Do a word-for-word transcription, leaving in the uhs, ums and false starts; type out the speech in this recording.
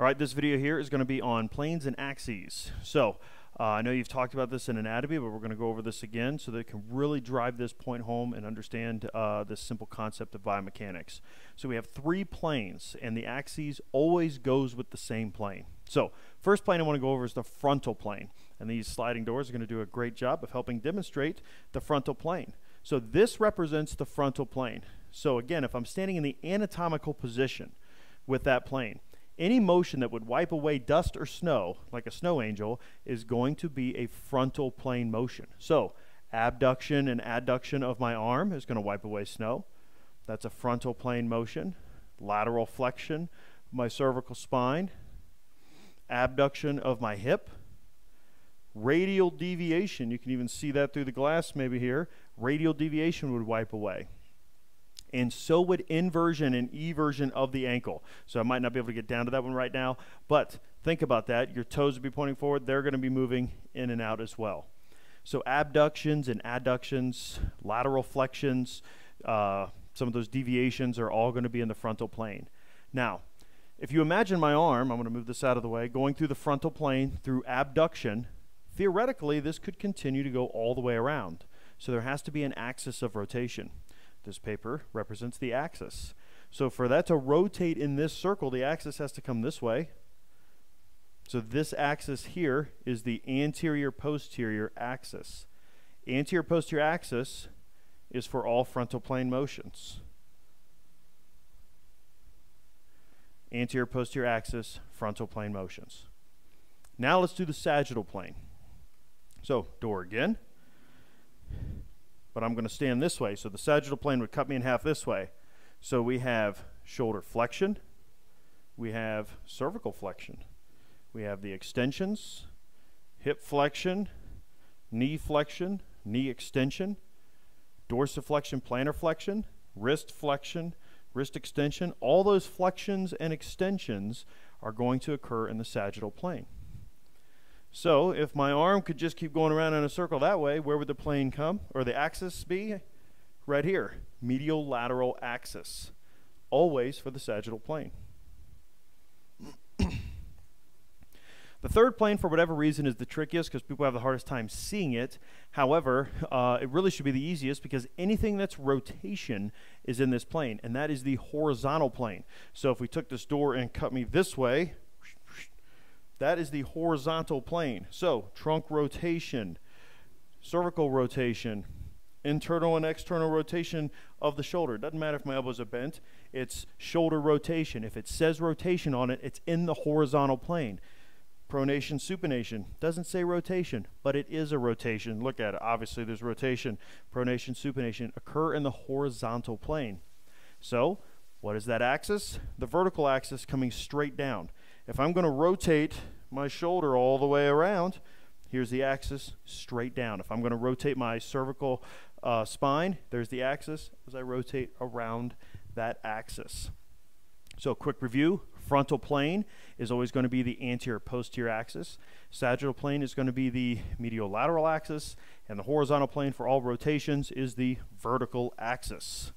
All right, this video here is going to be on planes and axes. So uh, I know you've talked about this in anatomy, but we're going to go over this again so that it can really drive this point home and understand uh, this simple concept of biomechanics. So we have three planes, and the axes always goes with the same plane. So first plane I want to go over is the frontal plane, and these sliding doors are going to do a great job of helping demonstrate the frontal plane. So this represents the frontal plane. So again, if I'm standing in the anatomical position with that plane, any motion that would wipe away dust or snow, like a snow angel, is going to be a frontal plane motion. So abduction and adduction of my arm is going to wipe away snow. That's a frontal plane motion. Lateral flexion of my cervical spine. Abduction of my hip. Radial deviation, you can even see that through the glass maybe here. Radial deviation would wipe away. And so would inversion and eversion of the ankle. So I might not be able to get down to that one right now, but think about that. Your toes would be pointing forward. They're going to be moving in and out as well. So abductions and adductions, lateral flexions, uh, some of those deviations are all going to be in the frontal plane. Now, if you imagine my arm, I'm going to move this out of the way, going through the frontal plane through abduction, theoretically this could continue to go all the way around. So there has to be an axis of rotation. This paper represents the axis. So for that to rotate in this circle, the axis has to come this way. So this axis here is the anterior-posterior axis. Anterior-posterior axis is for all frontal plane motions. Anterior-posterior axis, frontal plane motions. Now let's do the sagittal plane. So door again. But I'm going to stand this way, so the sagittal plane would cut me in half this way. So we have shoulder flexion, we have cervical flexion, we have the extensions, hip flexion, knee flexion, knee extension, dorsiflexion, plantar flexion, wrist flexion, wrist extension. All those flexions and extensions are going to occur in the sagittal plane. So if my arm could just keep going around in a circle that way, where would the plane come, or the axis be? Right here, medial lateral axis, always for the sagittal plane. The third plane, for whatever reason, is the trickiest because people have the hardest time seeing it. However, uh, it really should be the easiest because anything that's rotation is in this plane, and that is the horizontal plane. So if we took this door and cut me this way, that is the horizontal plane. So trunk rotation, cervical rotation, internal and external rotation of the shoulder. Doesn't matter if my elbows are bent, it's shoulder rotation. If it says rotation on it, it's in the horizontal plane. Pronation, supination, doesn't say rotation, but it is a rotation. Look at it, obviously there's rotation. Pronation, supination occur in the horizontal plane. So what is that axis? The vertical axis coming straight down. If I'm going to rotate my shoulder all the way around, here's the axis straight down. If I'm going to rotate my cervical uh, spine, there's the axis as I rotate around that axis. So quick review, frontal plane is always going to be the anterior-posterior axis. Sagittal plane is going to be the medial-lateral axis, and the horizontal plane for all rotations is the vertical axis.